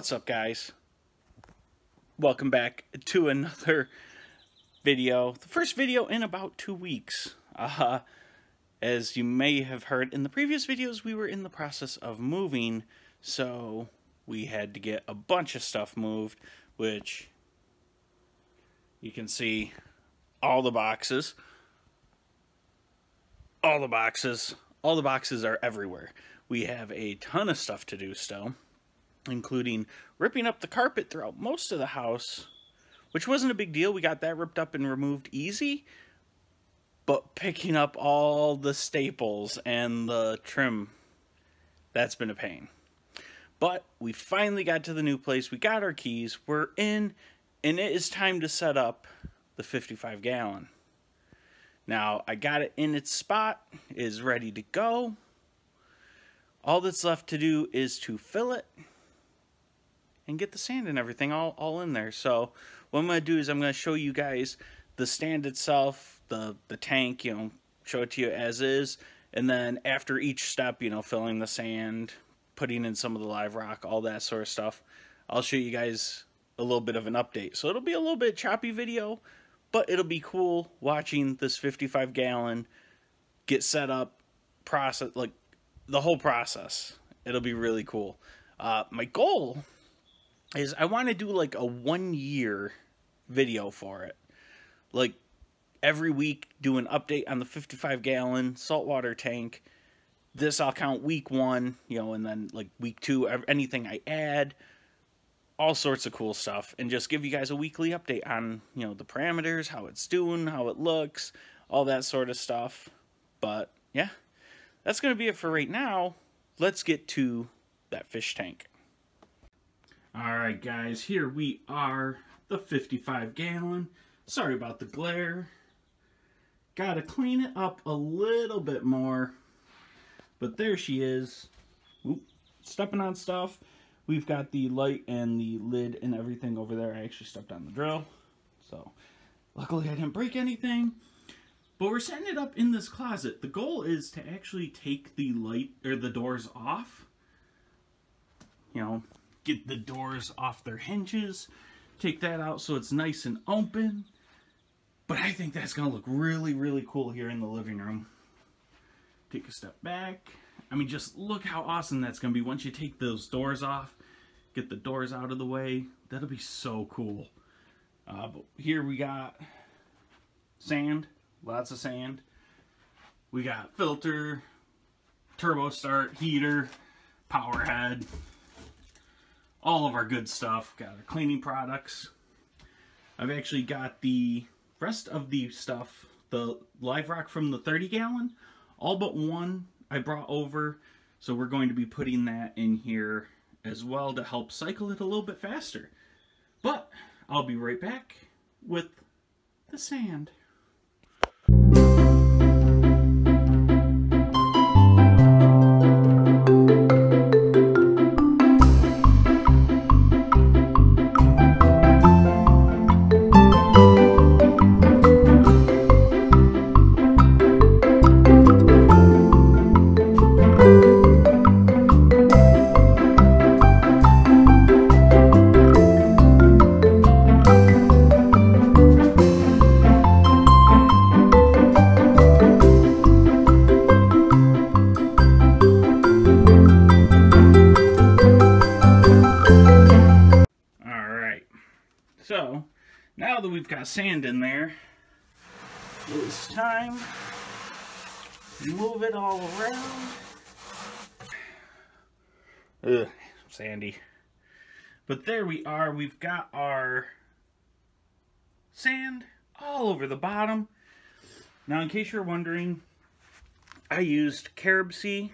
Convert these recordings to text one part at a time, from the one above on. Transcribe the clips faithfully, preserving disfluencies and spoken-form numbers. What's up, guys? Welcome back to another video. The first video in about two weeks. Uh, as you may have heard in the previous videos, we were in the process of moving, so we had to get a bunch of stuff moved, which you can see all the boxes. All the boxes. All the boxes are everywhere. We have a ton of stuff to do still, including ripping up the carpet throughout most of the house, which wasn't a big deal. We got that ripped up and removed easy, but picking up all the staples and the trim, that's been a pain. But we finally got to the new place. We got our keys. We're in, and it is time to set up the fifty-five gallon. Now, I got it in its spot. It is ready to go. All that's left to do is to fill it and get the sand and everything all, all in there. So what I'm going to do is I'm going to show you guys the stand itself, the, the tank, you know, show it to you as is. And then after each step, you know, filling the sand, putting in some of the live rock, all that sort of stuff, I'll show you guys a little bit of an update. So it'll be a little bit choppy video, but it'll be cool watching this fifty-five gallon get set up, process, like, the whole process. It'll be really cool. Uh, my goal is I want to do like a one year video for it. Like every week do an update on the fifty-five gallon saltwater tank. This I'll count week one, you know, and then like week two, anything I add, all sorts of cool stuff. And just give you guys a weekly update on, you know, the parameters, how it's doing, how it looks, all that sort of stuff. But yeah. That's going to be it for right now. Let's get to that fish tank. Alright guys, here we are. The fifty-five gallon. Sorry about the glare. Gotta clean it up a little bit more. But there she is. Oop, stepping on stuff. We've got the light and the lid and everything over there. I actually stepped on the drill. So, luckily I didn't break anything. But we're setting it up in this closet. The goal is to actually take the light or the doors off. You know, get the doors off their hinges. Take that out so it's nice and open. But I think that's going to look really, really cool here in the living room. Take a step back. I mean, just look how awesome that's going to be once you take those doors off. Get the doors out of the way. That'll be so cool. Uh, but here we got sand. Lots of sand. We got filter, turbo start, heater, power head, all of our good stuff. Got our cleaning products. I've actually got the rest of the stuff, the live rock from the thirty gallon, all but one I brought over. So we're going to be putting that in here as well to help cycle it a little bit faster. But I'll be right back with the sand. Now that we've got sand in there, it's time to move it all around. Ugh, sandy. But there we are. We've got our sand all over the bottom. Now, in case you're wondering, I used CaribSea.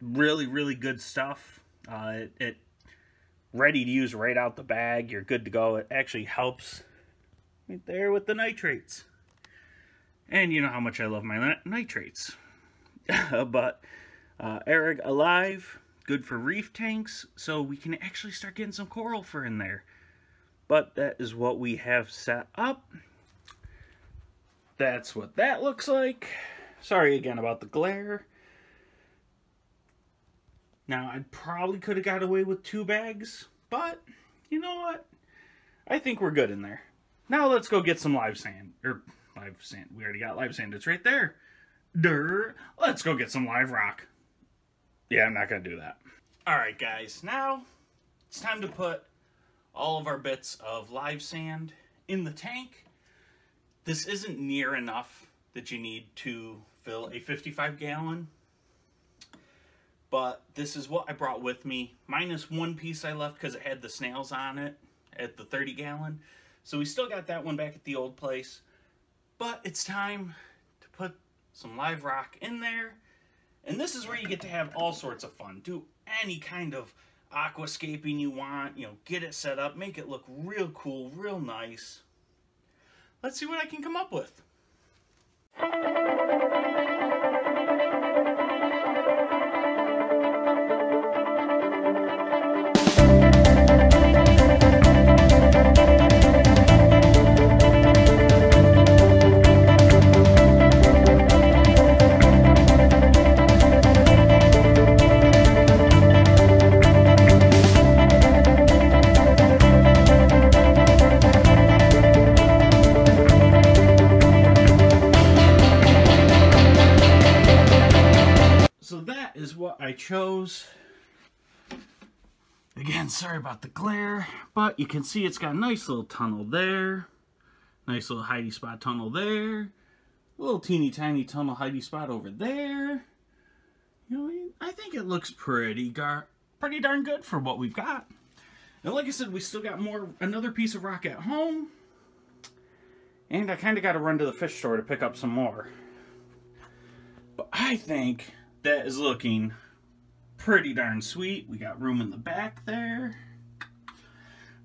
Really, really good stuff. Uh, it... it ready to use right out the bag. You're good to go. It actually helps right there with the nitrates. And you know how much I love my nitrates. But uh, Arig Alive, good for reef tanks, so we can actually start getting some coral fur in there. But that is what we have set up. That's what that looks like. Sorry again about the glare. Now, I probably could have got away with two bags, but you know what? I think we're good in there. Now let's go get some live sand. Or live sand. We already got live sand. It's right there. Durr. Let's go get some live rock. Yeah, I'm not going to do that. Alright, guys. Now it's time to put all of our bits of live sand in the tank. This isn't near enough that you need to fill a fifty-five gallon. But this is what I brought with me, minus one piece I left because it had the snails on it at the thirty gallon. So we still got that one back at the old place. But it's time to put some live rock in there. And this is where you get to have all sorts of fun. Do any kind of aquascaping you want. You know, get it set up, make it look real cool, real nice. Let's see what I can come up with. I chose. Again, sorry about the glare, but you can see it's got a nice little tunnel there, nice little hidey spot tunnel there, little teeny tiny tunnel hidey spot over there. You know, I think it looks pretty gar pretty darn good for what we've got. And like I said, we still got more another piece of rock at home, and I kind of got to run to the fish store to pick up some more. But I think that is looking pretty darn sweet. We got room in the back there.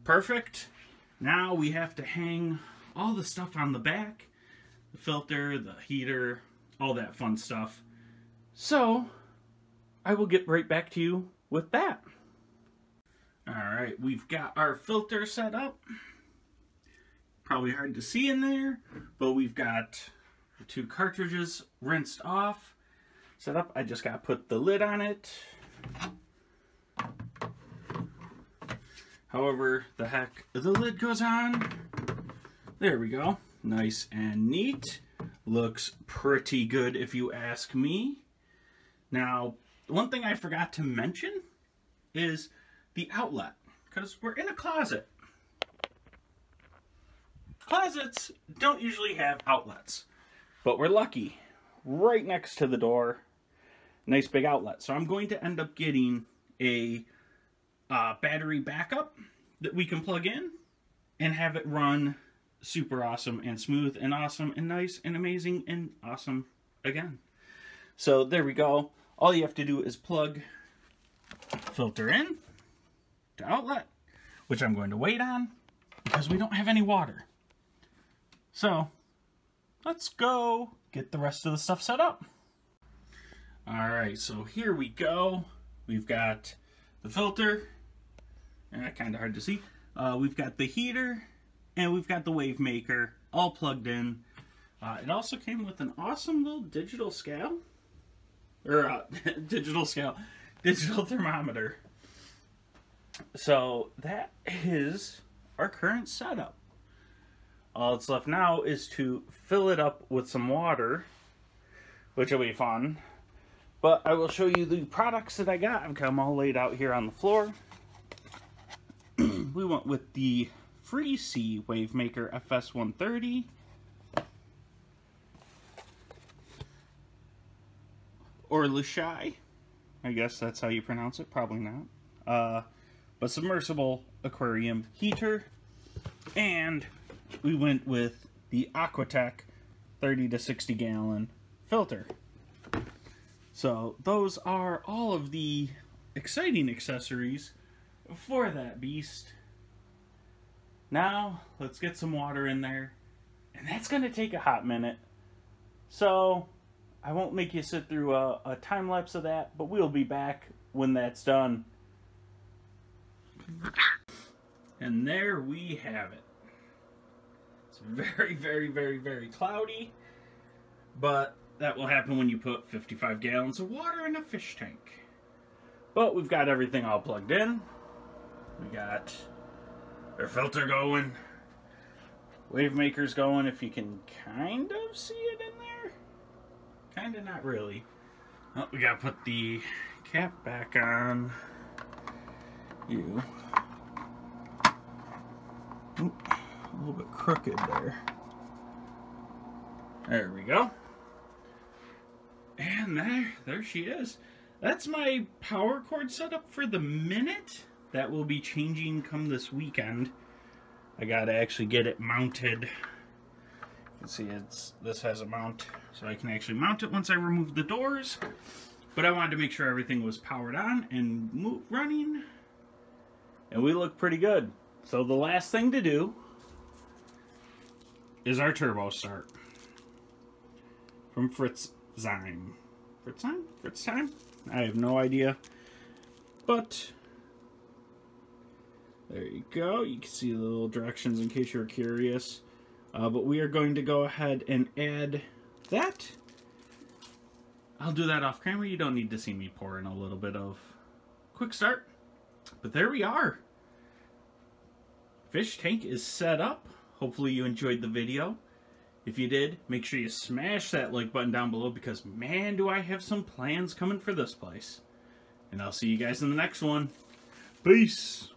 Perfect. Now we have to hang all the stuff on the back. The filter, the heater, all that fun stuff. So, I will get right back to you with that. Alright, we've got our filter set up. Probably hard to see in there, but we've got the two cartridges rinsed off. Set up. I just got to put the lid on it. However the heck the lid goes on. There we go. Nice and neat. Looks pretty good if you ask me. Now, one thing I forgot to mention is the outlet, because we're in a closet. Closets don't usually have outlets, but we're lucky. Right next to the door. Nice big outlet. So I'm going to end up getting a uh, battery backup that we can plug in and have it run super awesome and smooth and awesome and nice and amazing and awesome again. So there we go. All you have to do is plug filter in to outlet, which I'm going to wait on because we don't have any water. So let's go get the rest of the stuff set up. Alright, so here we go. We've got the filter, eh, kind of hard to see. Uh, we've got the heater, and we've got the wave maker all plugged in. Uh, it also came with an awesome little digital scale, or uh, digital scale, digital thermometer. So that is our current setup. All that's left now is to fill it up with some water, which will be fun. But I will show you the products that I got. I've got them all laid out here on the floor. We went with the Free Sea Wave Maker F S one thirty. Or Lushai. I guess that's how you pronounce it. Probably not. Uh, but submersible aquarium heater. And we went with the AquaTech thirty to sixty gallon filter. So those are all of the exciting accessories for that beast. Now let's get some water in there, and that's going to take a hot minute. So I won't make you sit through a, a time lapse of that, but we'll be back when that's done. And there we have it. Very, very, very, very cloudy, but that will happen when you put fifty-five gallons of water in a fish tank. But we've got everything all plugged in. We got our filter going, wave maker's going, if you can kind of see it in there. Kind of not really. Oh, we got to put the cap back on you. Oop, a little bit crooked there. There we go. And there, there she is. That's my power cord setup for the minute. That will be changing come this weekend. I gotta actually get it mounted. You can see it's this has a mount, so I can actually mount it once I remove the doors. But I wanted to make sure everything was powered on and mo running. And we look pretty good. So the last thing to do is our turbo start from Fritz Zime. Fritz Zime? Fritz Time? I have no idea. But there you go. You can see the little directions in case you're curious. Uh, but we are going to go ahead and add that. I'll do that off camera. You don't need to see me pour in a little bit of quick start. But there we are. Fish tank is set up. Hopefully you enjoyed the video. If you did, make sure you smash that like button down below, because man, do I have some plans coming for this place. And I'll see you guys in the next one. Peace!